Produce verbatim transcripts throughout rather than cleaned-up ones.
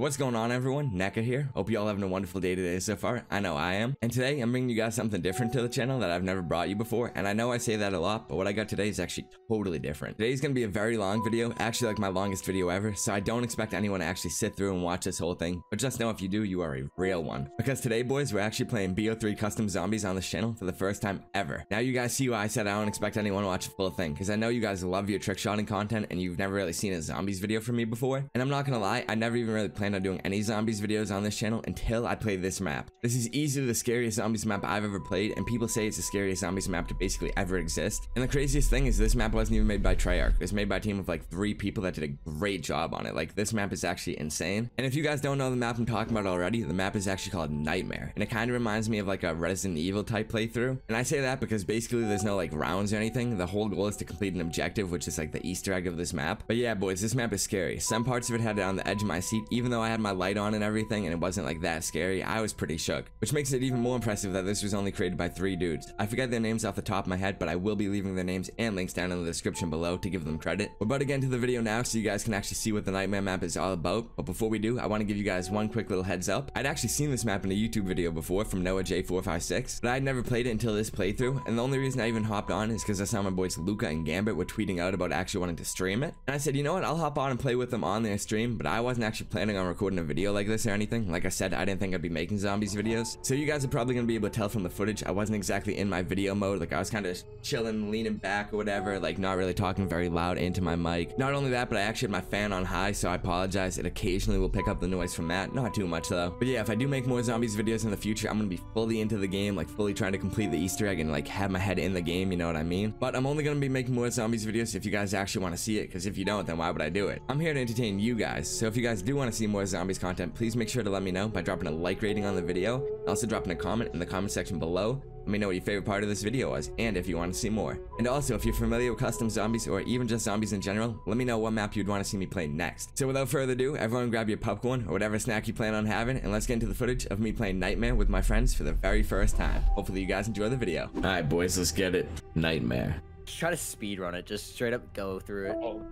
What's going on, everyone? NECA here. Hope you all having a wonderful day today so far. I know I am. And today I'm bringing you guys something different to the channel that I've never brought you before. And I know I say that a lot, but what I got today is actually totally different. Today's gonna be a very long video, actually like my longest video ever. So I don't expect anyone to actually sit through and watch this whole thing. But just know if you do, you are a real one. Because today, boys, we're actually playing B O three custom zombies on this channel for the first time ever. Now you guys see why I said I don't expect anyone to watch the full thing, because I know you guys love your trick shotting content and you've never really seen a zombies video from me before. And I'm not gonna lie, I never even really played on doing any zombies videos on this channel until I play this map. This is easily the scariest zombies map I've ever played, and people say it's the scariest zombies map to basically ever exist. And the craziest thing is this map wasn't even made by Treyarch. It was made by a team of like three people that did a great job on it. Like, this map is actually insane. And if you guys don't know the map I'm talking about already, the map is actually called Nightmare, and it kind of reminds me of like a Resident Evil type playthrough. And I say that because basically there's no like rounds or anything. The whole goal is to complete an objective, which is like the Easter egg of this map. But yeah, boys, this map is scary. Some parts of it had it on the edge of my seat, even though I had my light on and everything, and it wasn't like that scary. I was pretty shook, which makes it even more impressive that this was only created by three dudes. I forget their names off the top of my head, but I will be leaving their names and links down in the description below to give them credit. We're about to get into the video now, so you guys can actually see what the Nightmare map is all about. But before we do, I want to give you guys one quick little heads up. I'd actually seen this map in a YouTube video before from Noah J four five six, but I'd never played it until this playthrough. And the only reason I even hopped on is because I saw my boys Luca and Gambit were tweeting out about actually wanting to stream it, and I said, you know what, I'll hop on and play with them on their stream. But I wasn't actually planning on recording a video like this or anything. Like I said, I didn't think I'd be making zombies videos, so you guys are probably gonna be able to tell from the footage I wasn't exactly in my video mode. Like, I was kind of chilling, leaning back or whatever, like not really talking very loud into my mic. Not only that, but I actually had my fan on high, so I apologize. It occasionally will pick up the noise from that, not too much though. But yeah, if I do make more zombies videos in the future, I'm gonna be fully into the game, like fully trying to complete the Easter egg and like have my head in the game, you know what I mean? But I'm only gonna be making more zombies videos if you guys actually want to see it, because if you don't, then why would I do it? I'm here to entertain you guys. So if you guys do want to see more more zombies content, please make sure to let me know by dropping a like rating on the video, and also dropping a comment in the comment section below. Let me know what your favorite part of this video was, and if you want to see more. And also, if you're familiar with custom zombies, or even just zombies in general, let me know what map you'd want to see me play next. So without further ado, everyone grab your popcorn, or whatever snack you plan on having, and let's get into the footage of me playing Nightmare with my friends for the very first time. Hopefully you guys enjoy the video. Alright boys, let's get it. Nightmare. Just try to speedrun it, just straight up go through it. Oh.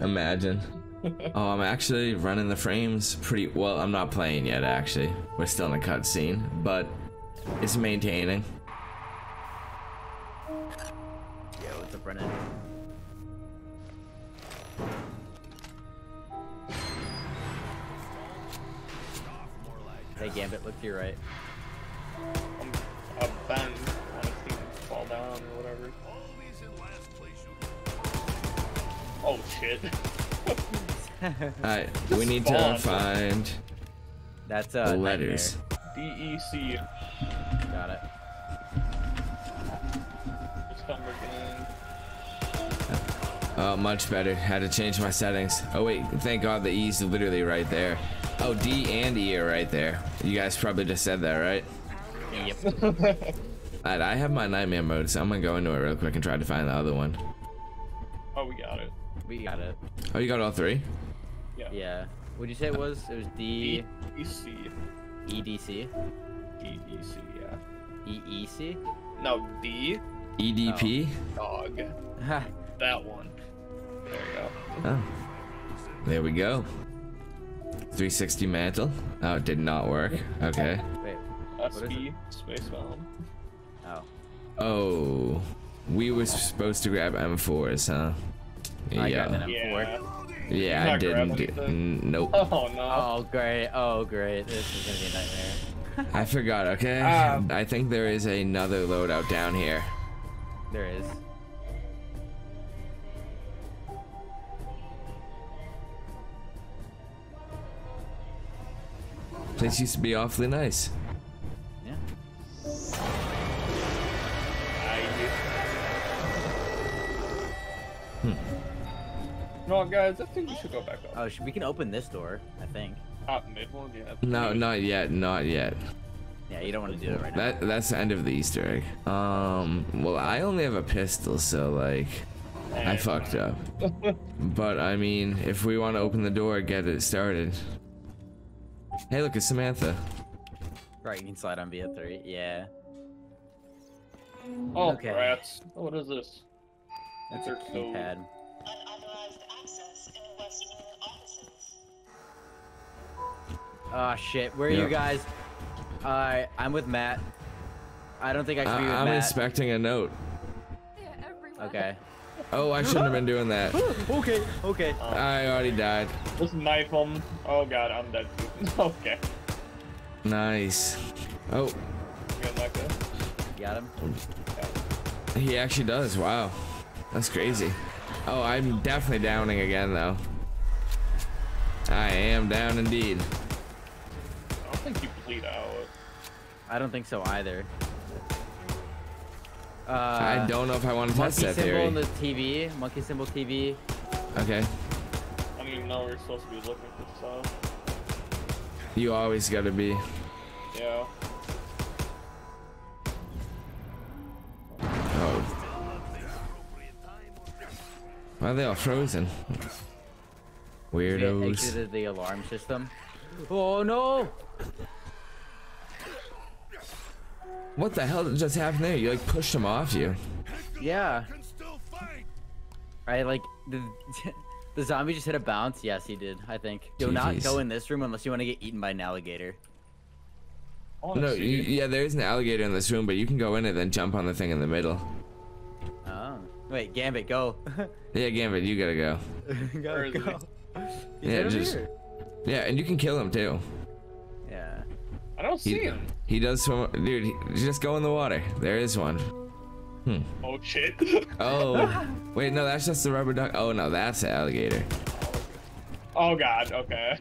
Imagine. Oh, I'm actually running the frames pretty well. I'm not playing yet, actually. We're still in a cutscene, but it's maintaining. Yeah, with the running. Hey, Gambit, look to your right. I'm a bend. I don't see fall down or whatever. Oh shit. Alright, we need to find that's uh, the letters. D E C. Got it. Oh, much better. Had to change my settings. Oh wait, thank God the E's literally right there. Oh, D and E are right there. You guys probably just said that, right? Yep. Alright, I have my nightmare mode, so I'm gonna go into it real quick and try to find the other one. Oh, we got it. We got it. Oh, you got all three? Yeah. Yeah. What'd you say it was? It was D... E D C. E D C? E D C, yeah. E E C? No, D... E D P? Oh. Dog. That one. There we go. Oh. There we go. three sixty mantle. Oh, it did not work. Okay. Wait. S B, space bomb. Oh. Oh. We were supposed to grab M fours, huh? Yeah. I got an M four. Yeah, yeah I didn't do n nope. Oh no. Oh great, oh great. This is gonna be a nightmare. I forgot, okay? Um, I think there is another loadout down here. There is. Place used to be awfully nice. Yeah. Hmm. No, guys, I think we should go back up. Oh, we can open this door, I think. Top mid one, yeah. No, not yet, not yet. Yeah, you don't want to do it right that, now. That's the end of the Easter egg. Um, well, I only have a pistol, so, like, hey, I fucked up. But, I mean, if we want to open the door, get it started. Hey, look, it's Samantha. Right, you can slide on B O three, yeah. Oh, okay. Rats. What is this? That's our keypad. Unauthorized access in West Wing offices. Oh shit, where are yeah. you guys? Uh, I'm with Matt. I don't think I can uh, be with I'm Matt. I'm inspecting a note. Yeah, okay. Oh, I shouldn't have been doing that. Okay, okay. Um, I already died. Just knife him. Oh god, I'm dead. Okay. Nice. Oh. Good luck, though. Got him. Yeah. He actually does. Wow. That's crazy. Oh, I'm definitely downing again, though. I am down indeed. I don't think you bleed out. I don't think so either. Uh, I don't know if I want to test that theory. Monkey symbol on the T V. Monkey symbol T V. Okay. I don't even know we're supposed to be looking for this stuff. You always gotta be. Yeah. Oh. Why are they all frozen? Weirdos. They exited the alarm system. Oh no! What the hell just happened there? You like pushed him off you. Yeah. Right, like the, the zombie just hit a bounce. Yes, he did. I think. Do Jeez. Not go in this room unless you want to get eaten by an alligator. No, you, yeah, there is an alligator in this room, but you can go in and then jump on the thing in the middle. Oh. Wait, Gambit, go. Yeah, Gambit, you gotta go. Gotta go. Yeah, just. Here. Yeah, and you can kill him too. Yeah. I don't see he, him. He does swim, dude. He, just go in the water. There is one. Hmm. Oh shit. Oh. Wait, no, that's just the rubber duck. Oh no, that's the alligator. Oh god. Okay.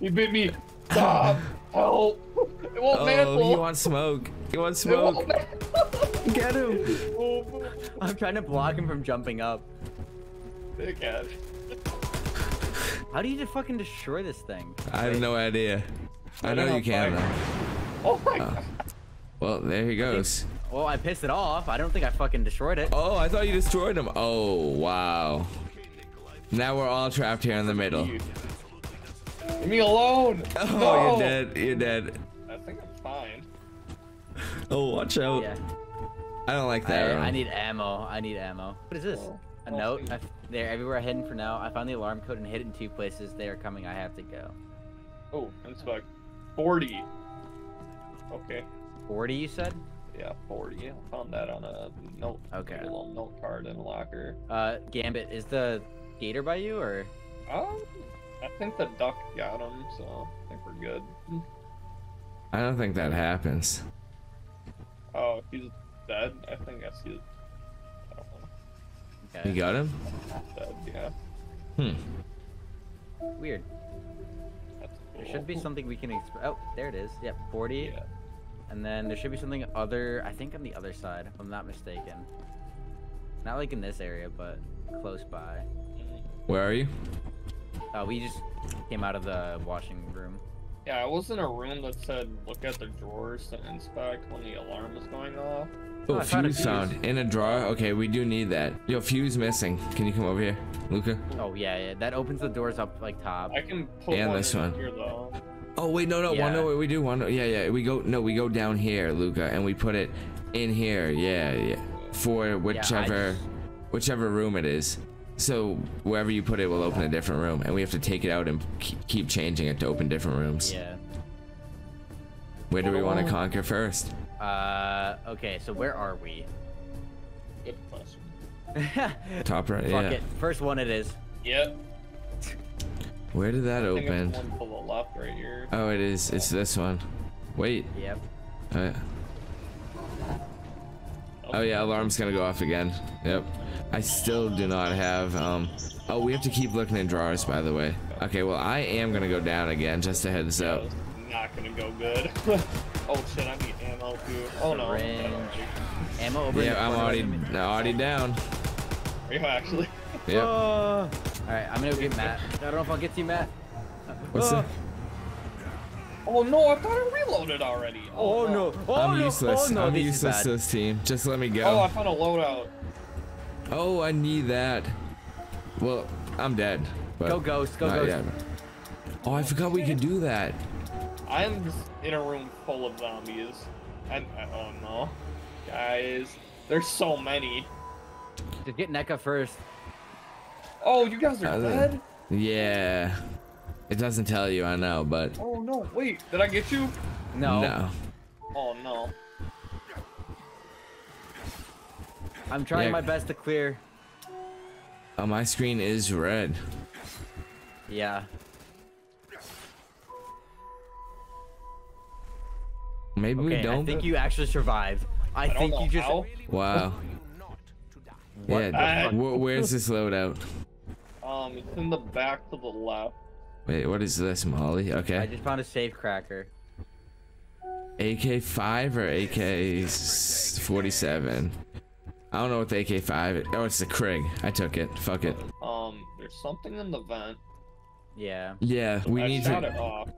You bit me. Stop. Help. It won't oh, mantle. He wants smoke. He wants smoke. Get him. I'm trying to block him from jumping up. Dickhead. How do you fucking destroy this thing? I have no idea. I know you can though. Oh my god. Uh, well, there he goes. Well, I pissed it off. I don't think I fucking destroyed it. Oh, I thought you destroyed him. Oh, wow. Now we're all trapped here in the middle. Leave me alone. Oh, no. You're dead. You're dead. I think I'm fine. Oh, watch out. Yeah. I don't like that. I, I need ammo. I need ammo. What is this? A oh, note? I, they're everywhere hidden for now. I found the alarm code and hid it in two places. They are coming. I have to go. Oh, it's like forty. Okay. forty, you said? Yeah, forty. I found that on a note. Okay. A little note card in a locker. Uh, Gambit, is the gator by you or? Um, I think the duck got him, so I think we're good. I don't think that happens. Oh, he's dead. I think that's his. I don't know. Okay. You got him? Dead, yeah. Hmm. Weird. There should be something we can explore. Oh, there it is. Yep, forty. Yeah. And then there should be something other, I think on the other side, if I'm not mistaken. Not like in this area, but close by. Where are you? Uh, we just came out of the washing room. Yeah, I was in a room that said, look at the drawers to inspect when the alarm was going off. Oh, oh fuse, found fuse sound in a drawer. Okay, we do need that. Yo, fuse missing. Can you come over here, Luca? Oh yeah, yeah. That opens the doors up like top. I can pull and one this one. Here, though. Oh wait, no, no, yeah. one. No, we do one. Yeah, yeah. We go. No, we go down here, Luca, and we put it in here. Yeah, yeah. For whichever, yeah, just... whichever room it is. So wherever you put it will open a different room, and we have to take it out and keep changing it to open different rooms. Yeah. Where do we want to conquer first? Uh, okay, so where are we? Good question. Top right, yeah. Fuck it. First one it is. Yep. Where did that I think open? It's one to the left right here. Oh, it is. It's this one. Wait. Yep. Uh, okay. Oh, yeah, alarm's gonna go off again. Yep. I still do not have, um... Oh, we have to keep looking in drawers, by the way. Okay, well, I am gonna go down again, just a heads up. Not gonna go good. Oh shit, I need ammo too. Oh no. Ammo over Yeah, I'm already I'm already down. Are you actually? Yeah. Uh, Alright, I'm gonna go get Matt. I don't know if I'll get to you, Matt. What's uh. that? Oh no, I thought I reloaded already. Oh, oh no. no. Oh, I'm no. useless. Oh, no. I'm this useless to this team. Just let me go. Oh, I found a loadout. Oh, I need that. Well, I'm dead. But go ghost, go ghost. Yet. Oh, I forgot we could do that. I'm just in a room full of zombies. I'm, I don't know. Guys, there's so many. Just get NECA first. Oh, you guys are uh, dead? Yeah. It doesn't tell you, I know, but... Oh, no, wait, did I get you? No. No. Oh, no. I'm trying yeah. my best to clear. Oh, my screen is red. Yeah. Maybe okay, we don't. I think you actually survive. I, I think you just. How? Wow. What yeah. Where, where's this loadout? Um, it's in the back to the left. Wait, what is this, Molly? Okay. I just found a safe cracker. A K five or A K forty-seven? I don't know what the A K five is. Oh, it's the Krig. I took it. Fuck it. Um, there's something in the vent. Yeah. Yeah, so we I need shot to. It off.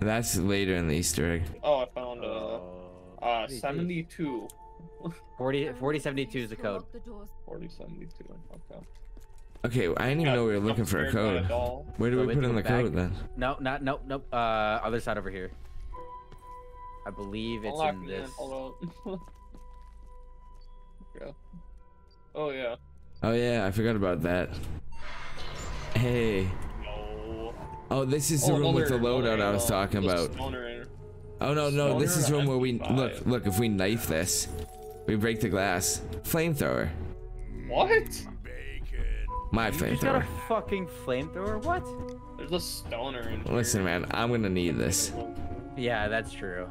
That's later in the Easter egg. Oh, I found uh, uh seventy-two. forty, forty seventy-two is the code. forty seventy-two. Okay. Okay, I didn't even know we were looking for a code. Where do we put in the code then? No, not nope, nope. Uh, other side over here. I believe it's in this. Yeah. Oh yeah. Oh yeah, I forgot about that. Hey. Oh, this is the oh, room another, with the loadout another, I was talking about. Stoner. Oh no, no, stoner this is room where we look. Look, if we knife this, we break the glass. Flamethrower. What? My flamethrower. You got a fucking flamethrower? What? There's a stoner in here. Listen, man, I'm gonna need this. Yeah, that's true.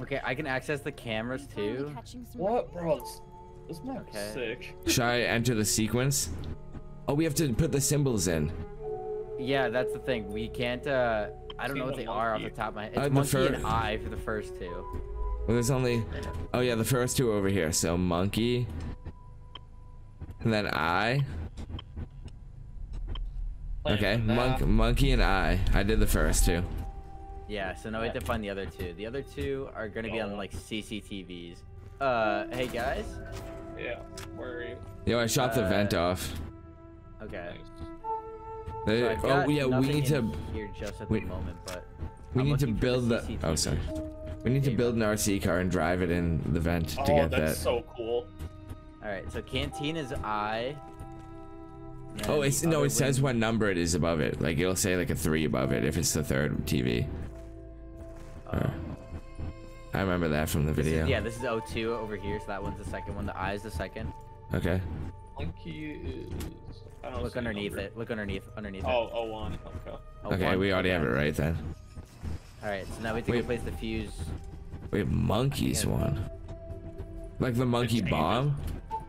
Okay, I can access the cameras too. What, bro? This map is sick. Should I enter the sequence? Oh, we have to put the symbols in. Yeah, that's the thing. We can't, uh, I don't know what they are off the top of my head. It's uh, monkey and eye for the first two. Well, there's only, oh yeah, the first two over here. So monkey, and then eye. Okay, Monk, monkey and eye. I did the first two. Yeah, so now we have to find the other two. The other two are gonna be on like C C T Vs. Uh, hey guys? Yeah, where are you? Yo, I shot uh, the vent off. Okay. So oh yeah, we need to. Here just at we, the moment, but we need to build the. the oh sorry, we need to build an R C car and drive it in the vent oh, to get that's that. That's so cool. All right, so Cantina's I. Oh, it's no. It wing. says what number it is above it. Like it'll say like a three above it if it's the third T V. Oh. I remember that from the this video. Is, yeah, this is O two over here, so that one's the second one. The I is the second. Okay. Monkey is. I don't Look underneath it. Look underneath. Underneath oh, it. Oh, one. Okay. Oh, okay, one. we already okay. have it right then. All right, so now we have to Wait. replace the fuse. We have monkeys one. Like the monkey it's bomb. Famous.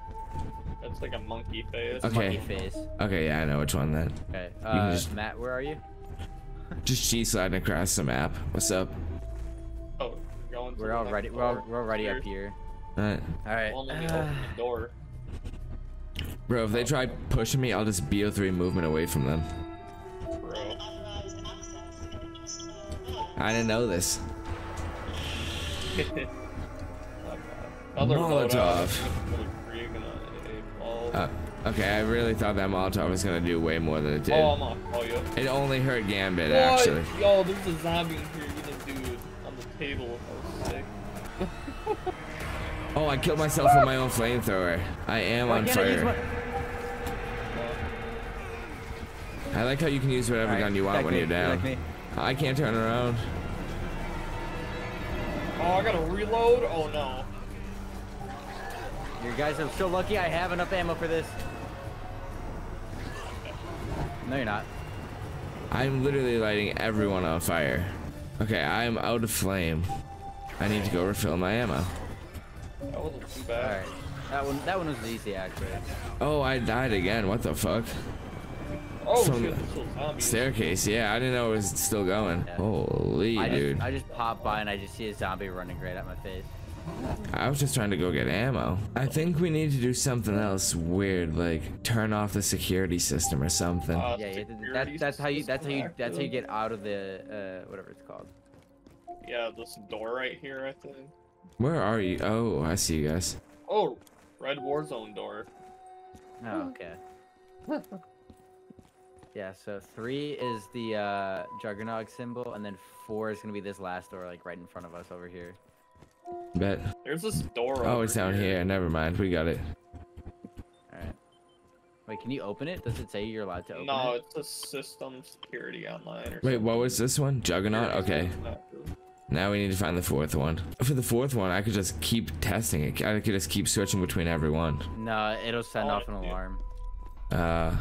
That's like a monkey phase. Okay. Monkey phase. Okay, yeah, I know which one then. Okay. Uh, just... Matt, where are you? Just G sliding across the map. What's up? Oh, we're going. To we're already. We're all, we're already up here. All right. All right. Well, let me open the door. Bro, if they try pushing me, I'll just B O three movement away from them. Bro. I didn't know this. Molotov. Uh, okay, I really thought that Molotov was gonna do way more than it did. Oh, I'm on. Oh, yeah. It only hurt Gambit, what? actually. Yo, there's a zombie in here eating dude on the table. That was sick. Oh, I killed myself with my own flamethrower. I am on fire. I like how you can use whatever gun you want when you're down. I can't turn around. Oh, I gotta reload? Oh, no. You guys are so lucky I have enough ammo for this. No, you're not. I'm literally lighting everyone on fire. Okay, I'm out of flame. I need to go refill my ammo. That wasn't too bad. All right. That one, that one was easy actually. Oh, I died again. What the fuck? Oh, From shit, the staircase. Yeah, I didn't know it was still going. Yeah. Holy I dude! Just, I just popped by and I just see a zombie running right at my face. I was just trying to go get ammo. I think we need to do something else weird, like turn off the security system or something. Uh, yeah, yeah that, that's how you. That's how you. That's how you get out of the uh, whatever it's called. Yeah, this door right here, I think. Where are you? Oh, I see you guys. Oh, red Warzone door. Oh, okay. Yeah, so three is the uh, Juggernog symbol, and then four is gonna be this last door, like right in front of us over here. Bet. There's this door. Oh, over it's down here. here. Never mind, we got it. All right. Wait, can you open it? Does it say you're allowed to open no, it? No, it's a system security online. Or Wait, something. What was this one? Juggernaut? Okay. Now we need to find the fourth one. For the fourth one, I could just keep testing it. I could just keep switching between every one. No, it'll send oh, off an dude. alarm. Uh,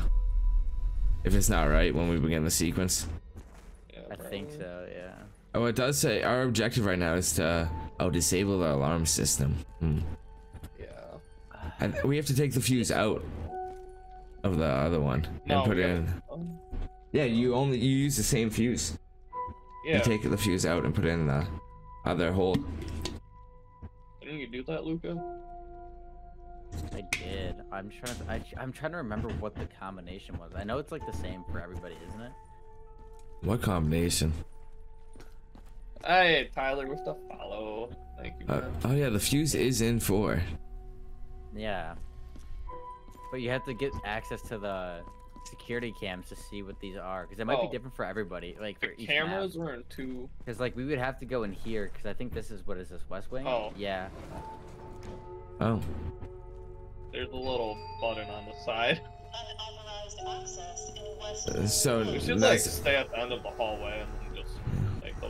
if it's not right when we begin the sequence. Yeah, I think so, yeah. Oh, it does say our objective right now is to oh disable the alarm system. Hmm. Yeah. And we have to take the fuse out of the other one no, and put it in. Um, yeah, you only you use the same fuse. Yeah. You take the fuse out and put it in the other hole. Didn't you do that, Luca? I did. I'm trying. To, I, I'm trying to remember what the combination was. I know it's like the same for everybody, isn't it? What combination? Hey, Tyler with the follow. Thank you. Uh, oh yeah, the fuse is in four. Yeah. But you have to get access to the security cams to see what these are, because it might oh. be different for everybody. Like for the each cameras map. were in two. Because like we would have to go in here, because I think this is what is this West Wing? Oh. Yeah. Oh. There's a little button on the side. Unauthorized access in West Wing. Uh, so we should like stay at the end of the hallway and just.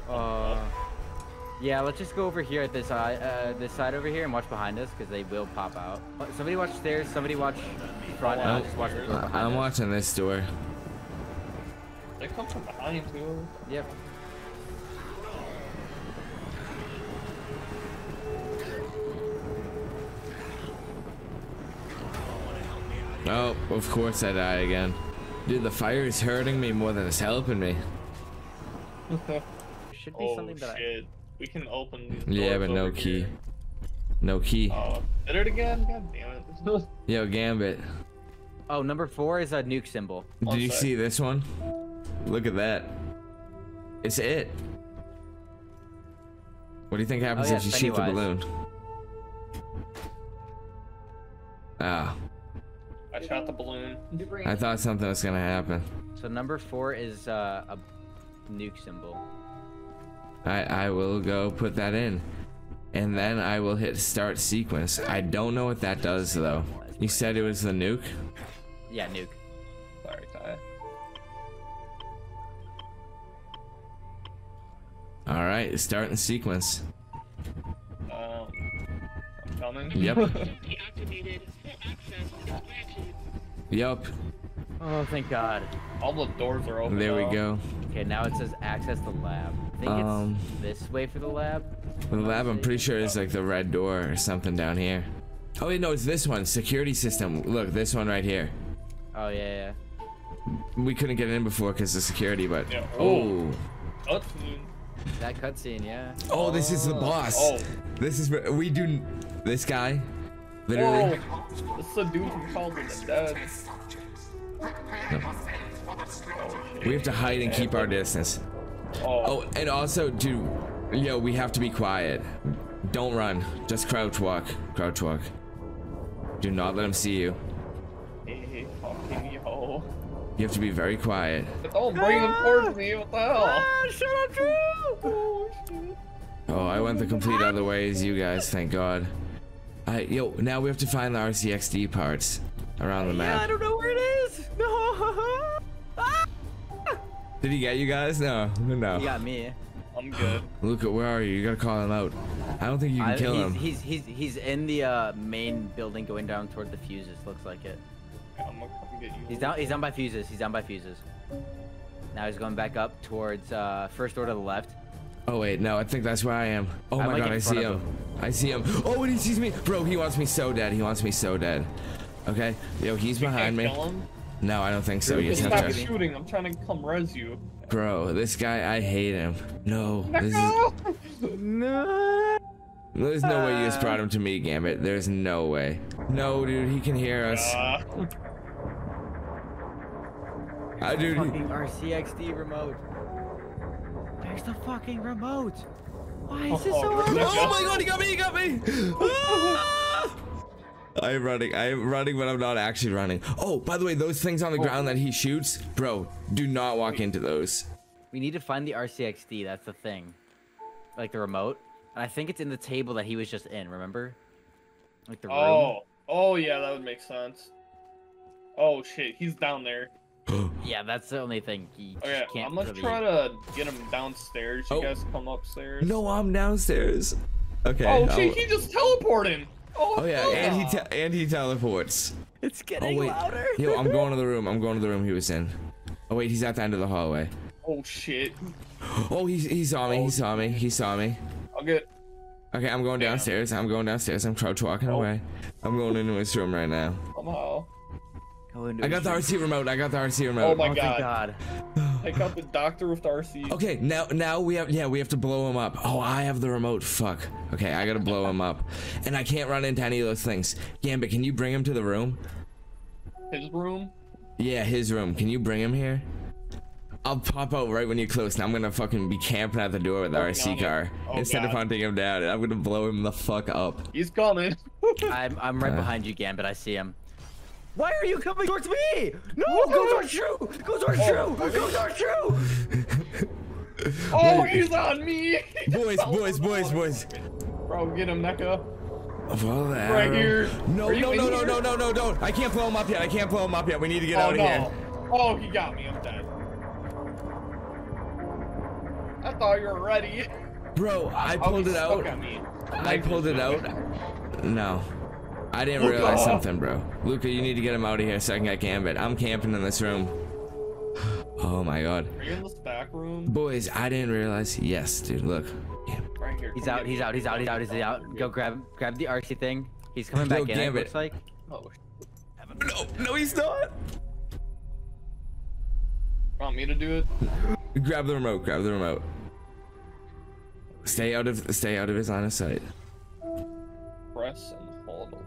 Uh, yeah, let's just go over here at this side, uh, this side over here, and watch behind us because they will pop out. Somebody watch stairs. Somebody watch front. I'll just watch the door behind I'm us. watching this door. They come from behind too. Yep. Oh, of course I die again. Dude, the fire is hurting me more than it's helping me. Should be oh, something that shit. I... We can open these doors. Yeah, but no key. Here. No key. Oh, hit it again? God damn it. Is... Yo, Gambit. Oh, number four is a nuke symbol. One Did you sec. see this one? Look at that. It's it. What do you think happens oh, yeah, if you shoot the balloon? Ah. Oh. I shot the balloon. I thought something was gonna happen. So number four is uh, a nuke symbol. I, I will go put that in, and then I will hit start sequence. I don't know what that does though. You said it was the nuke? Yeah, nuke. Sorry, Ty. All right, start the sequence. Um, I'm coming. Yep. Yep. Oh, thank God. All the doors are open. There we now. go. Okay, now it says access the lab. I think um, it's this way for the lab. The lab, I'm pretty sure, is like the red door or something down here. Oh, wait, no, it's this one. Security system. Look, this one right here. Oh, yeah, yeah. We couldn't get in before because of security, but... Yeah. Oh. oh. Cutscene. That cutscene, yeah. Oh, this oh. is the boss. Oh. This is... We do... This guy. Literally. Oh. This is the dude who called me the dead. No. We have to hide and keep our distance. Oh, oh, and also, dude, yo, we have to be quiet. Don't run. Just crouch walk. Crouch walk. Do not let him see you. You have to be very quiet. Don't bring him towards me. What the hell? Shut up, Drew! Oh, I went the complete other way as you guys. Thank God. Alright, yo, now we have to find the R C X D parts around the map. Yeah, I don't know where it is. No. Ah! Did he get you guys? No, no. He got me. I'm good. Luca, where are you? You gotta call him out. I don't think you can I, kill he's, him. He's he's he's in the uh, main building, going down toward the fuses. Looks like it. Yeah, I'm gonna come get you. He's down. He's down by fuses. He's down by fuses. Now he's going back up towards uh, first door to the left. Oh wait, no, I think that's where I am. Oh I'm my like God, I see him. him. I see him. Oh, and he sees me, bro. He wants me so dead. He wants me so dead. Okay, yo, he's behind me. No, I don't think so. You stop shooting. I'm trying to come res you. Bro, this guy, I hate him. No, this is... no. There's no way you just brought him to me, Gambit. There's no way. No, dude, he can hear us. Uh... I do. Fucking R C X D remote. There's the fucking remote. Why is this so hard? Oh my God, he got me! He got me! Ah! I'm running. I'm running, but I'm not actually running. Oh, by the way, those things on the oh. ground that he shoots, bro, do not walk Wait. into those. We need to find the R C X D. That's the thing, like the remote. And I think it's in the table that he was just in. Remember, like the room. Oh, oh yeah, that would make sense. Oh shit, he's down there. Yeah, that's the only thing. He oh, yeah. can't I'm gonna really... try to get him downstairs. You oh. guys come upstairs. No, I'm downstairs. Okay. Oh shit, he just teleported. Oh, oh yeah, and he te and he teleports. It's getting oh, wait. louder. Yo, I'm going to the room. I'm going to the room he was in. Oh wait, he's at the end of the hallway. Oh shit. Oh, he he saw me. Oh. He saw me. He saw me. I'll get. Okay, I'm going Damn. downstairs. I'm going downstairs. I'm crouch walking oh. away. I'm going into his room right now. Somehow. I got the R C remote. I got the R C remote. Oh my oh, god. god. I got the doctor with the R C. Okay, now now we have yeah, we have to blow him up. Oh, I have the remote. Fuck. Okay, I gotta blow him up. And I can't run into any of those things. Gambit, can you bring him to the room? His room? Yeah, his room. Can you bring him here? I'll pop out right when you're close, and I'm gonna fucking be camping at the door with the R C car. Oh, instead god. of hunting him down, and I'm gonna blow him the fuck up. He's coming. I'm I'm right uh, behind you, Gambit. I see him. Why are you coming towards me? No, no, go towards you! Go towards you! Go towards you! Oh, he's on me! Boys, boys, boys, boys. Bro, get him, NECA. Right here. No, no, no, no, no, no, no, don't. I can't blow him up yet. I can't blow him up yet. We need to get out of here. Oh, he got me. I'm dead. I thought you were ready. Bro, I pulled it out. I pulled it out. No. I didn't Luca. realize something, bro. Luca, you need to get him out of here so I can get Gambit. I'm camping in this room. Oh my god. Are you in this back room? Boys, I didn't realize. Yes, dude, look. Yeah. Right here. He's out, he's out, he's out, he's out, he's out. Go grab grab the R C thing. He's coming back Yo, in, it looks like. Oh. No, no, he's not. Want me to do it? Grab the remote, grab the remote. Stay out of stay out of his line of sight. Press and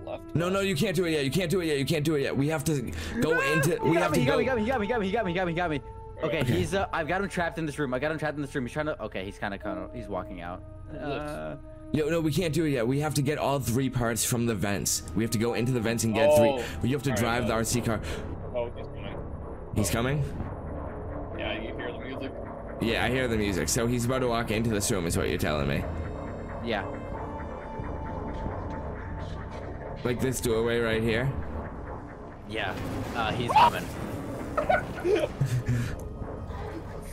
Left no, left. no, you can't do it yet. You can't do it yet. You can't do it yet. We have to go into. We have to go. He got me. He got me. He got me. He got me. He got me. He got me. Okay, okay, he's. Uh, I've got him trapped in this room. I got him trapped in this room. He's trying to. Okay, he's kind of. Kind of. He's walking out. Uh, no, no, we can't do it yet. We have to get all three parts from the vents. We have to go into the vents and get oh, three. You have to drive right, the R C car. Oh, he's coming. He's coming. Yeah, you hear the music. Yeah, I hear the music. So he's about to walk into this room, is what you're telling me. Yeah. Like this doorway right here? Yeah. Uh, he's coming.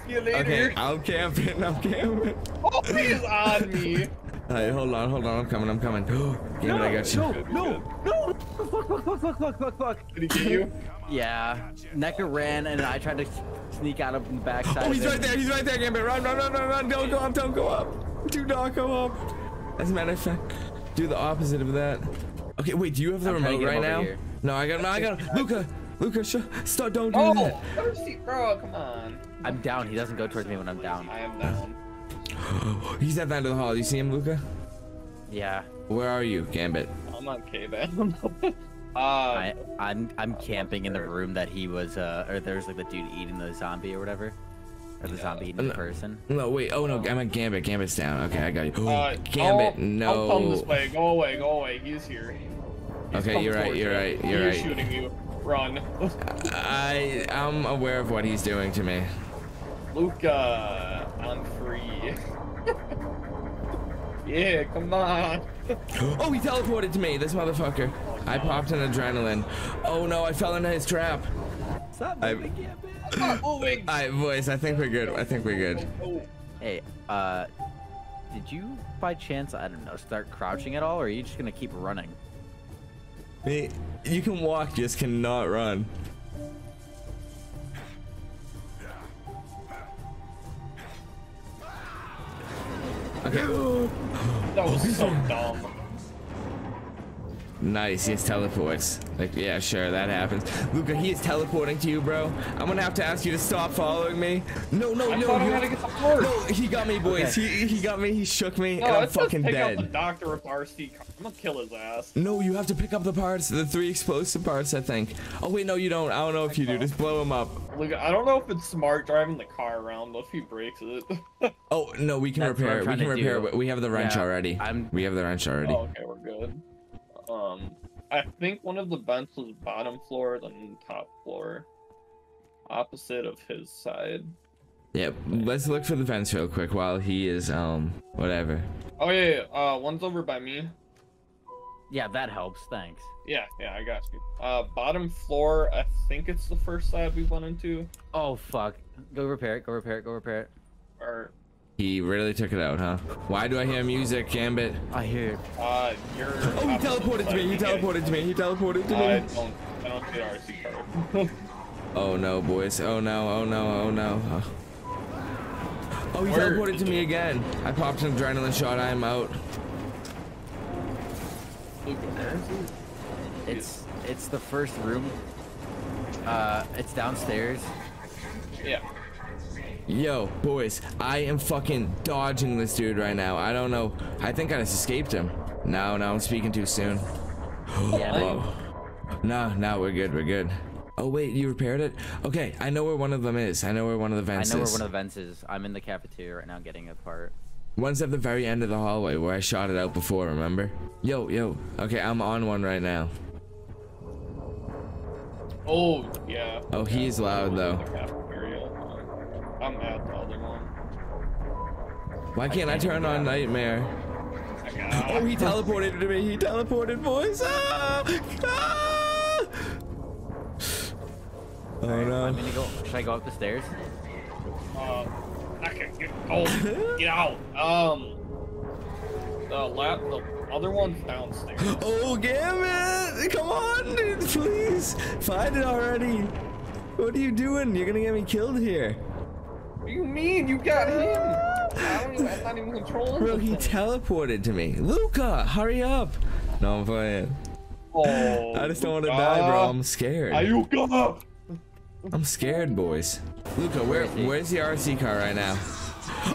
See you later. Okay, I'm camping, I'm camping. Oh, he's on me. Alright, hold on, hold on, I'm coming, I'm coming. Game no, it, I got you. No, no, no, fuck, fuck, fuck, fuck, fuck, fuck, fuck. Did he get you? Yeah. NECA ran and I tried to sneak out of the backside. Oh, he's right there, he's right there, Gambit. Run, run, run, run, run. Don't go up, don't go up. Do not go up. As a matter of fact, do the opposite of that. Okay, wait. Do you have the I'm remote right now? Here. No, I got. No, I got. Luca, Luca, sh stop! Don't do oh, that. Oh, bro, come on. I'm down. He doesn't go towards me when I'm down. I am down. He's at the end of the hall. You see him, Luca? Yeah. Where are you, Gambit? I'm on K-Bed. uh, I, I'm I'm camping in the room that he was. Uh, or there's like the dude eating the zombie or whatever. Or the yeah. zombie eating no, person. No, wait. Oh, no. I'm at Gambit. Gambit's down. Okay, I got you. Ooh, uh, Gambit, I'll, no. I'll come this way. Go away. Go away. He's here. He's okay, you're right. You're right. You're right. He's shooting you. Run. I, I'm aware of what he's doing to me. Luca, I'm free. Yeah, come on. Oh, he teleported to me. This motherfucker. Oh, no. I popped an adrenaline. Oh, no. I fell into his trap. Stop moving, Gambit. Alright, boys, I think we're good. I think we're good. Hey, uh, did you by chance, I don't know, start crouching at all, or are you just gonna keep running? Hey, you can walk, just cannot run. Okay. That was so dumb. Nice, he has teleports. Like, yeah, sure, that happens. Luca, he is teleporting to you, bro. I'm gonna have to ask you to stop following me. No, no, I no, I'm gonna get the floor. No, he got me, boys. Okay. He he got me. He shook me, no, and I'm fucking just pick dead. Up the doctor with R C. I'm gonna kill his ass. No, you have to pick up the parts, the three explosive parts, I think. Oh wait, no, you don't. I don't know if you do. Just blow him up. Luca, I don't know if it's smart driving the car around. What if he breaks it? Oh no, we can That's repair. We can repair. Do. We have the wrench yeah, already. I'm... We have the wrench already. Oh, okay, we're good. Um, I think one of the vents was bottom floor, then top floor, opposite of his side. Yep. Let's look for the vents real quick while he is um whatever. Oh yeah, yeah. Uh, one's over by me. Yeah, that helps. Thanks. Yeah, yeah, I got you. Uh, bottom floor, I think it's the first side we went into. Oh, fuck. Go repair it, go repair it, go repair it. Or... He really took it out, huh? Why do I hear music, Gambit? I hear it. Uh, you're... Oh, he teleported to me, he teleported to me, he teleported to me. I don't, I don't get R C card. Oh no, boys. Oh no, oh no, oh no. Oh, he teleported to me again. I popped an adrenaline shot, I am out. It's it's the first room. Uh, it's downstairs. Yeah. Yo, boys, I am fucking dodging this dude right now. I don't know. I think I just escaped him. No, no, I'm speaking too soon. Yeah, oh. No, no, we're good, we're good. Oh wait, you repaired it? Okay, I know where one of them is. I know where one of the vents is. I know where one of the vents is. I'm in the cafeteria right now getting a part. One's at the very end of the hallway where I shot it out before, remember? Yo, yo. Okay, I'm on one right now. Oh, yeah. Oh, he's loud, though. I'm at the other one. Why can't I, can't I turn on Nightmare? I oh, he teleported to me. He teleported, boys. Ah! Ah! Oh, no. I'm gonna go. Should I go up the stairs? Uh, I can't get, oh, get out. Um, the, lap, the other one's downstairs. Oh, Gambit! Come on, dude, please. Find it already. What are you doing? You're gonna get me killed here. What do you mean? You got him. I don't even, I'm not even controlling Bro, he teleported to me. Luca, hurry up. No, I'm playing. Oh, I just don't want to die, bro. I'm scared. Ayuka! I'm scared, boys. Luca, where where's the R C car right now?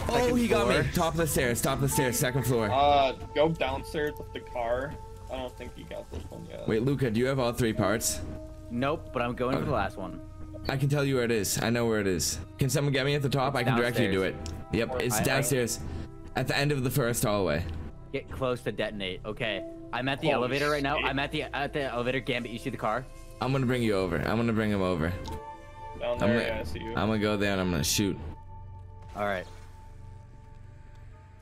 Oh, he got me. Top of the stairs, top of the stairs, second floor. Uh, go downstairs with the car. I don't think he got this one yet. Wait, Luca, do you have all three parts? Nope, but I'm going okay. for the last one. I can tell you where it is. I know where it is. Can someone get me at the top? It's I can downstairs. direct you to it. Yep, it's I, downstairs. I, at the end of the first hallway. Get close to detonate. Okay, I'm at the Holy elevator right shit. now. I'm at the at the elevator. Gambit, you see the car? I'm gonna bring you over. I'm gonna bring him over. Down there, I'm, gonna, yeah, I see you. I'm gonna go there and I'm gonna shoot. All right.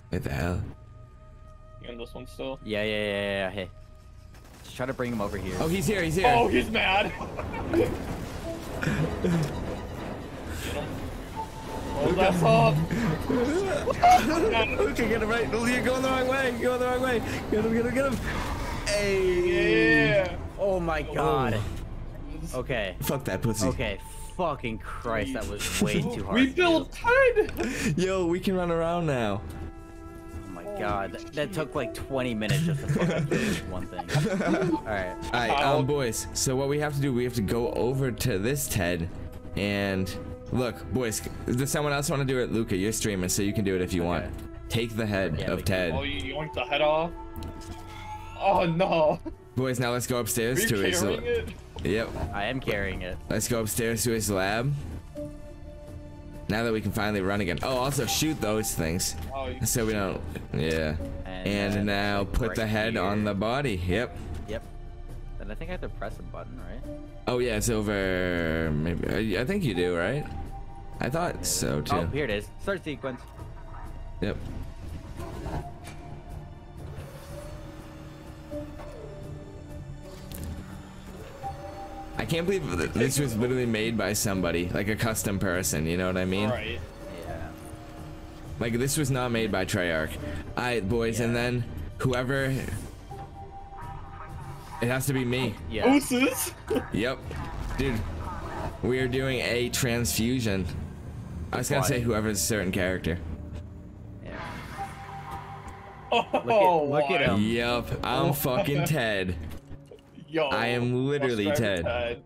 What the hell? You in this one still? Yeah, yeah, yeah, yeah. Hey, just try to bring him over here. Oh, he's here. He's here. Oh, he's mad. Hold that up. Okay, get him right. You're going the wrong way. You're going the wrong way. Get him, get him, get him. Hey. Yeah. Oh my God. Oh. Okay. Fuck that pussy. Okay. Fucking Christ, that was way too hard. We built ten. Yo, we can run around now. Oh my God, that, that took like twenty minutes just to fuck up this one thing. All right. All right, um, boys. So what we have to do, we have to go over to this Ted, and look, boys. Does someone else want to do it? Luca, you're streaming, so you can do it if you okay. want. Take the head yeah, of Ted. Oh, you want the head off? Oh no. Boys, now let's go upstairs to his. Yep. I am carrying it. Let's go upstairs to his lab. Now that we can finally run again. Oh, also shoot those things. Oh, so we don't. Yeah. And, and now put right the head here. on the body. Yep. Yep. Then I think I have to press a button, right? Oh yeah, it's over. Maybe I think you do, right? I thought so too. Oh, here it is. Start sequence. Yep. I can't believe that this was literally made by somebody, like a custom person, you know what I mean? Right. Yeah. Like, this was not made by Treyarch. Alright, boys, yeah. and then whoever... It has to be me. Yeah. Ooses? Yep. Dude, we are doing a transfusion. I was gonna say whoever's a certain character. Yeah. Oh, look at him. Yup, I'm fucking Ted. Yo, I am literally Ted. Ted.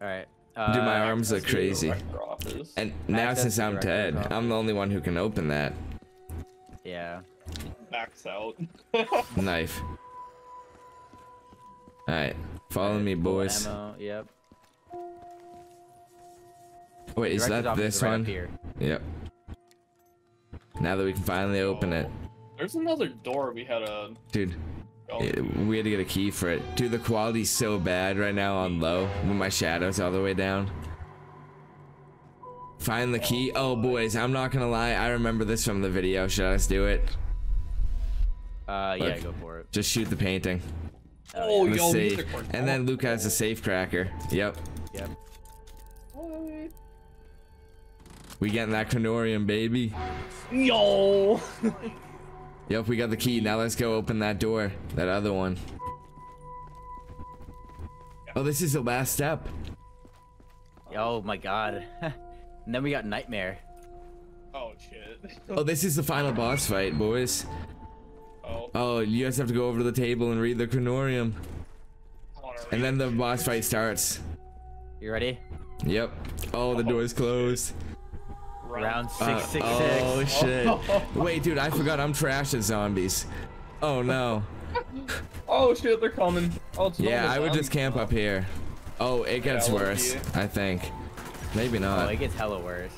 All right. Uh, Dude, my arms look crazy. And now since I'm Ted, I'm the only one who can open that. Yeah. Max out. Knife. All right, follow me, boys. Ammo, yep. Wait, is that this one? Yep. Now that we can finally open it. There's another door we had a. Dude. We had to get a key for it. Dude, the quality's so bad right now on low when my shadow's all the way down. Find the key. Oh, boys, I'm not gonna lie. I remember this from the video. Should I just do it? Uh, yeah, Look, go for it. Just shoot the painting. Oh, yo, safe. And then Luca has a safe cracker. Yep. Yep. We getting that Canorium, baby. Yo. Yep, we got the key. Now let's go open that door. That other one. Oh, this is the last step. Oh my god. And then we got Nightmare. Oh shit. Oh, this is the final boss fight, boys. Oh. Oh, you guys have to go over to the table and read the Cronorium. And then the boss fight starts. You ready? Yep. Oh, the oh, door's closed. Round six six six. Uh, oh shit. Wait, dude, I forgot I'm trash at zombies. Oh no. Oh shit, they're coming. Oh, yeah, I would just camp up here. Oh, it gets yeah, worse, I think. Maybe not. Oh, it gets hella worse.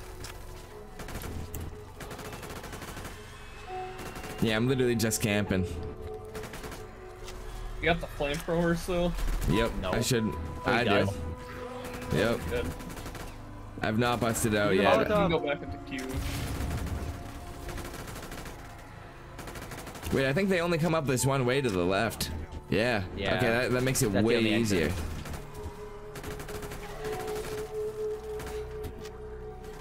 Yeah, I'm literally just camping. You got the flamethrower still? Yep. No. I should. Oh, I does. do. Yep. Good. I've not busted out you know, yet. Can go back into queue. Wait, I think they only come up this one way to the left. Yeah. Yeah. Okay, that, that makes it That's way easier. Exit.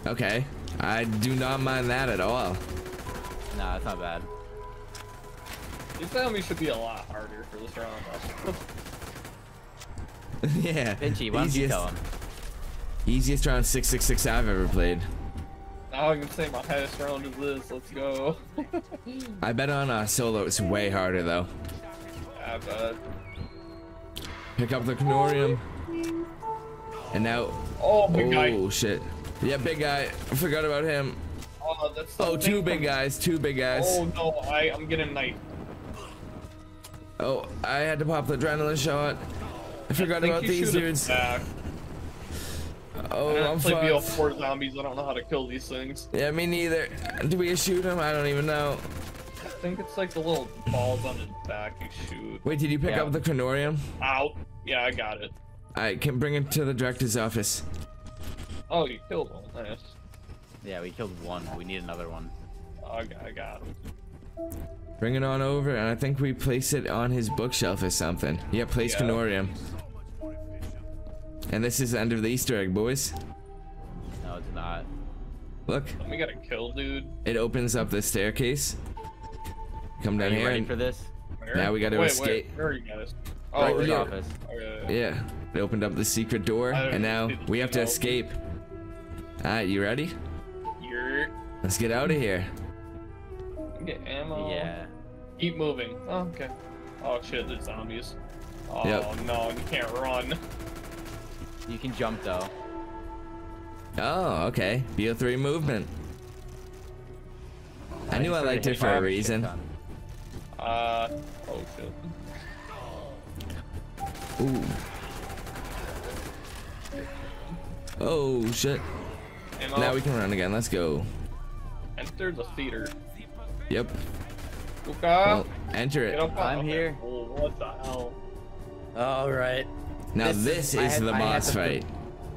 Okay, I do not mind that at all. Nah, that's not bad. These zombies should be a lot harder for this round. Yeah. Vinci, why don't you tell him? Easiest round six six six I've ever played. Now I can say my highest round is this. Let's go. I bet on uh, solo it's way harder though. Yeah, I bet. Pick up the Canorium. And now. Oh my god. Oh shit. Yeah, big guy. I forgot about him. Oh, that's oh two big from... guys. Two big guys. Oh, no. I, I'm getting knifed. Oh, I had to pop the adrenaline shot. I forgot I about these dudes. Back. Oh, I'm fucked. I play B O four zombies. I don't know how to kill these things. Yeah, me neither. Do we shoot him? I don't even know. I think it's like the little balls on his back you shoot. Wait, did you pick yeah. up the Cronorium? Ow. Yeah, I got it. I can bring it to the director's office. Oh, you killed one. Nice. Yeah, we killed one. We need another one. Oh, I got him. Bring it on over, and I think we place it on his bookshelf or something. Yeah, place Canorium. Yeah. And this is the end of the Easter egg, boys. No, it's not. Look. We got a kill, dude. It opens up the staircase. Come down are you here. Ready and for this? Now we got to wait, escape. Wait, where are you guys? Oh, right, the office. Okay. Yeah. It opened up the secret door, and now we have to open. escape. Alright, you ready? Yeah. Let's get out of here. Get ammo. Yeah. Keep moving. Oh, okay. Oh shit, there's zombies. Oh yep. no, you can't run. You can jump though. Oh, okay. B O three movement. I knew I liked it for a reason. Uh, oh shit. Ooh. Oh shit. Ammo. Now we can run again. Let's go. Enter the theater. Yep. Luca. Well, enter it. I'm okay. here. Oh, what the hell? All right. Now this, this is had, the I boss fight.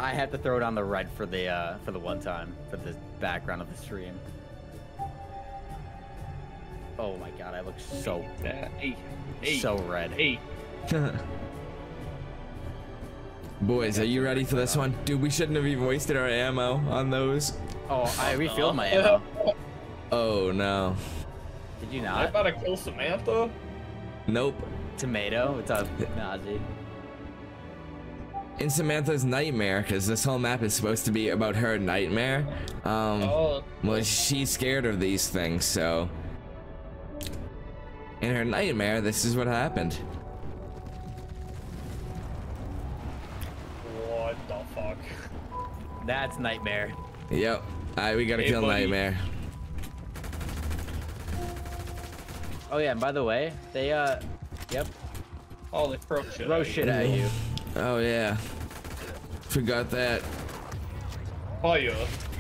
I had to throw it on the red for the uh, for the one time for the background of the stream. Oh my god, I look so bad. Hey. Hey. So red. Hey. Boys, are you ready for this one? Dude, we shouldn't have even wasted our ammo on those. Oh, I refilled my ammo. Oh, no. Did you not? I about to kill Samantha? Nope. Tomato? It's a Nazi. In Samantha's nightmare, because this whole map is supposed to be about her nightmare, um, oh. well, she's scared of these things, so... In her nightmare, this is what happened. That's Nightmare. Yep. Alright, we gotta hey, kill buddy. Nightmare. Oh yeah, and by the way, they uh yep. Oh they throw shit, throw shit at you. Oh yeah. Forgot that. Oh yeah.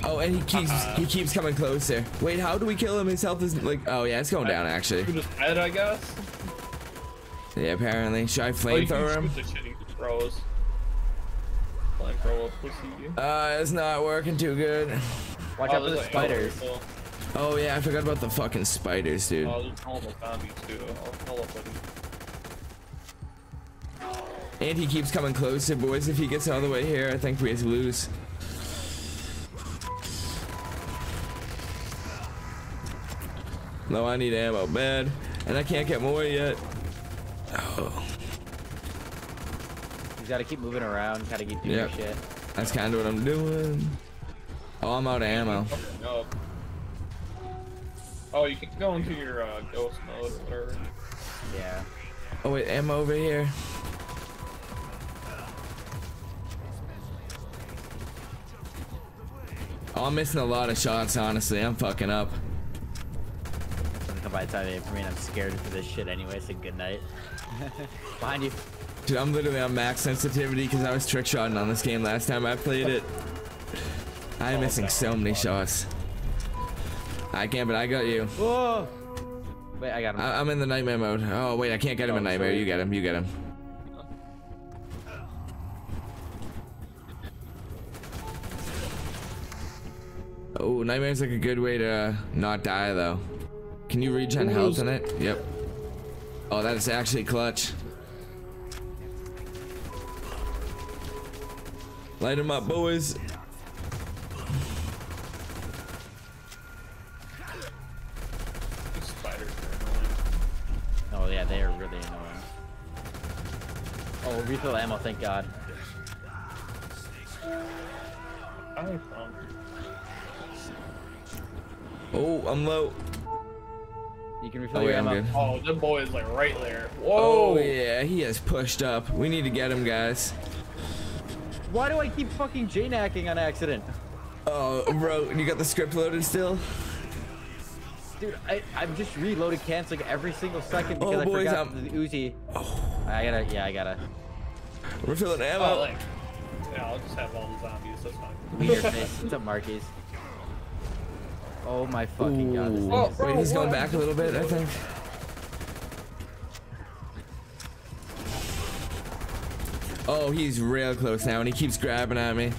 Oh and he keeps uh -huh. he keeps coming closer. Wait, how do we kill him? His health is like oh yeah, it's going I, down actually. You just head, I guess. Yeah, apparently. Should I flamethrower oh, him? The shit he throws. Like, roll a pussy. Uh, it's not working too good. Watch oh, out for the spiders. Animals. Oh yeah, I forgot about the fucking spiders, dude. Oh, there's normal zombies too. I'll kill them. And he keeps coming close. And boys, if he gets all the way here, I think we have to lose. No, I need ammo bad, and I can't get more yet. Oh. You gotta keep moving around, gotta keep doing yep. your shit. That's kind of what I'm doing. Oh, I'm out of ammo. No. Oh, you can go into your uh, ghost mode or whatever. Yeah. Oh wait, ammo over here. Oh, I'm missing a lot of shots, honestly. I'm fucking up. By the time they mean, I'm scared for this shit anyway, so good night. Behind you. Dude, I'm literally on max sensitivity because I was trick shotting on this game last time I played it. I'm oh, missing so many fun. shots. I can't, but I got you. Whoa! Wait, I got him. I I'm in the nightmare mode. Oh, wait, I can't get him oh, in nightmare. Sorry. You get him, you get him. Oh, nightmare's like a good way to not die, though. Can you regen health in it? Yep. Oh, that is actually clutch. Light him up, boys. Spiders are annoying. Oh yeah, they are really annoying. Oh, refill ammo, thank God. Oh, I'm low. You can refill oh, your yeah, ammo. Oh, that boy is like right there. Whoa! Oh, yeah, he has pushed up. We need to get him, guys. Why do I keep fucking J-nacking on accident? Oh, bro, you got the script loaded still? Dude, I, I'm just reloaded canceling every single second because oh, boys, I forgot I'm... the Uzi. Oh. I gotta, yeah, I gotta. Refilling ammo. Oh, like, yeah, I'll just have all the zombies. That's fine. Weird face. What's up, Marquis? Oh my fucking Ooh. God, this thing oh, is... Bro, wait, he's going back a little bit, I think. Oh, he's real close now, and he keeps grabbing at me.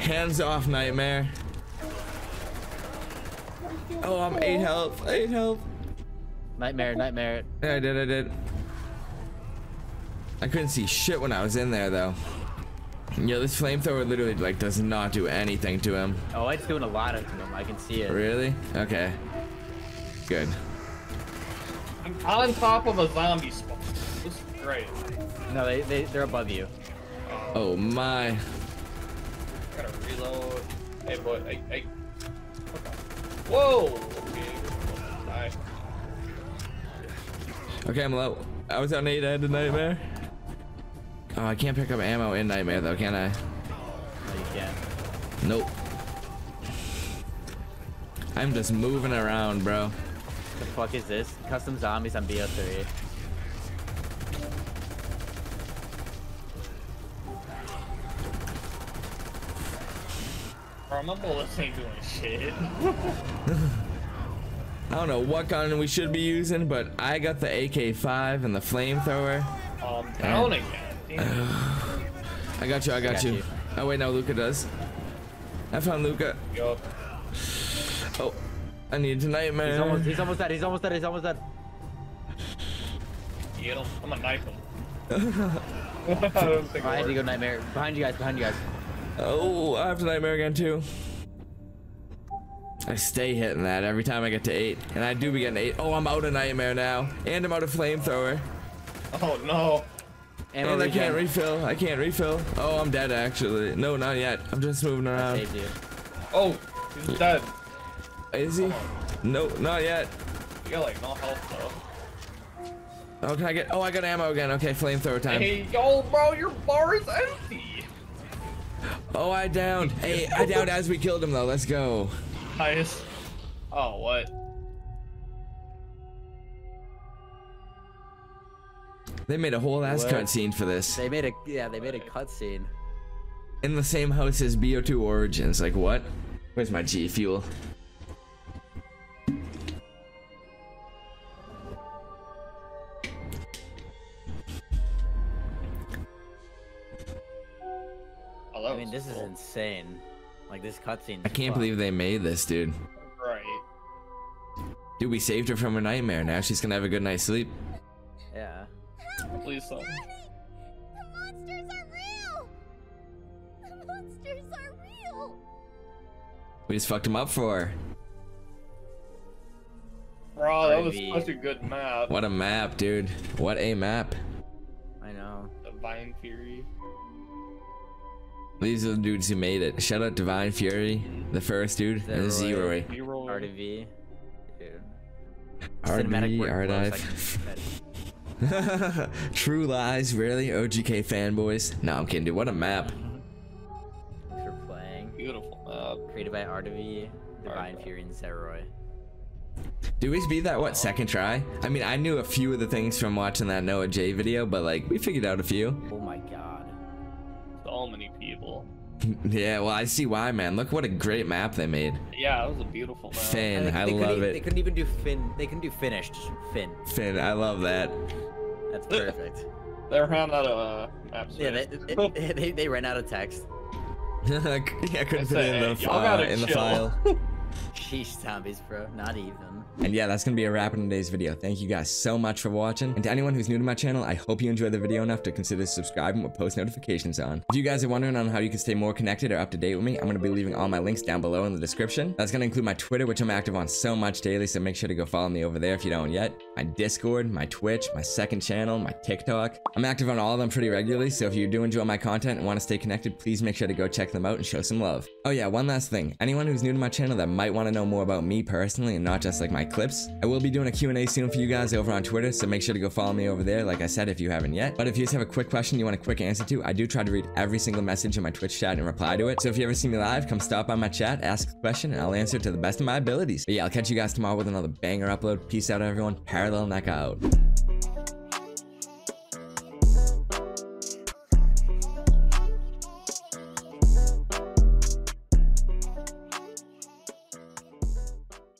Hands off, Nightmare. Oh, I'm eight health, eight health. Nightmare, Nightmare. Yeah, I did, I did. I couldn't see shit when I was in there, though. Yeah, this flamethrower literally like does not do anything to him. Oh, it's doing a lot of to him. I can see it. Really? Okay. Good. I'm on top of a zombie spawn. This is great. No, they, they, they're above you. Oh, oh my. Gotta reload. Hey, boy. I, I... Okay. Whoa! Okay. Hi. Okay, I'm low. I was on eight. I had a nightmare. Oh, I can't pick up ammo in Nightmare though, can I? No, you can't. Nope. I'm just moving around, bro. What the fuck is this? Custom zombies on B O three. Bro, my bullets ain't doing shit. I don't know what gun we should be using, but I got the A K five and the flamethrower. Oh, I'm down again. I got you, I got, got you. you. Oh wait, no, Luca does. I found Luca. Yo. Oh, I need to nightmare. He's almost, he's almost dead, he's almost dead, he's almost dead. Get him, I'm gonna knife him. I had to go nightmare. Behind you guys, behind you guys. Oh, I have to nightmare again too. I stay hitting that every time I get to eight. And I do be getting eight. Oh, I'm out of nightmare now. And I'm out of flamethrower. Oh no. And, and I can't refill. I can't refill. Oh, I'm dead actually. No, not yet. I'm just moving around. I saved you. Oh, he's dead. Is he? No, not yet. You got like no health though. Oh, can I get? Oh, I got ammo again. Okay, flamethrower time. Hey, yo, bro, your bar is empty. Oh, I downed. Hey, I downed as we killed him though. Let's go. Highest. Oh, what? They made a whole ass cutscene for this. They made a yeah, they made a cutscene. In the same house as B O two Origins. Like what? Where's my G Fuel? Oh, I mean, this cool. is insane. Like this cutscene. I can't fun. believe they made this, dude. Right. Dude, we saved her from a nightmare. Now she's gonna have a good night's sleep. Yeah. Please stop. The monsters are real. The monsters are real. We just fucked him up for. Bro, that was such a good map. What a map, dude. What a map. I know. Divine Fury. These are the dudes who made it. Shout out Divine Fury, the first dude, Zeroy. and Zeroy. Zeroy. Ardivee. Dude. Ardivee, Ardive. True Lies, really? O G K fanboys? No, I'm kidding, dude. What a map. If you're playing. Beautiful map. Created by Ardivee, Divine Ardivee. Fury, and Zeroy. Did we beat that, what, second try? I mean, I knew a few of the things from watching that Noah J video, but like, we figured out a few. Oh my god. So many people. Yeah, well, I see why, man. Look what a great map they made. Yeah, it was a beautiful map. Finn, I, I love it. They couldn't even do Finn. They couldn't do finished Finn. Finn, I love that. That's perfect. They ran out of uh, maps. Yeah, they, it, they, they ran out of text. Yeah, I couldn't put it in the, uh, in the file. Sheesh, zombies, bro. Not even. And yeah, that's gonna be a wrap in today's video. Thank you guys so much for watching. And to anyone who's new to my channel, I hope you enjoyed the video enough to consider subscribing with post notifications on. If you guys are wondering on how you can stay more connected or up to date with me, I'm gonna be leaving all my links down below in the description. That's gonna include my Twitter, which I'm active on so much daily, so make sure to go follow me over there if you don't yet. My Discord, my Twitch, my second channel, my TikTok. I'm active on all of them pretty regularly, so if you do enjoy my content and want to stay connected, please make sure to go check them out and show some love. Oh yeah, one last thing. Anyone who's new to my channel that might want to know more about me personally and not just like my clips, I will be doing a Q and A soon for you guys over on Twitter, so make sure to go follow me over there, like I said, if you haven't yet. But if you just have a quick question you want a quick answer to, I do try to read every single message in my Twitch chat and reply to it. So if you ever see me live, come stop by my chat, ask a question, and I'll answer it to the best of my abilities. But yeah, I'll catch you guys tomorrow with another banger upload. Peace out, everyone. Parallel N E C A out.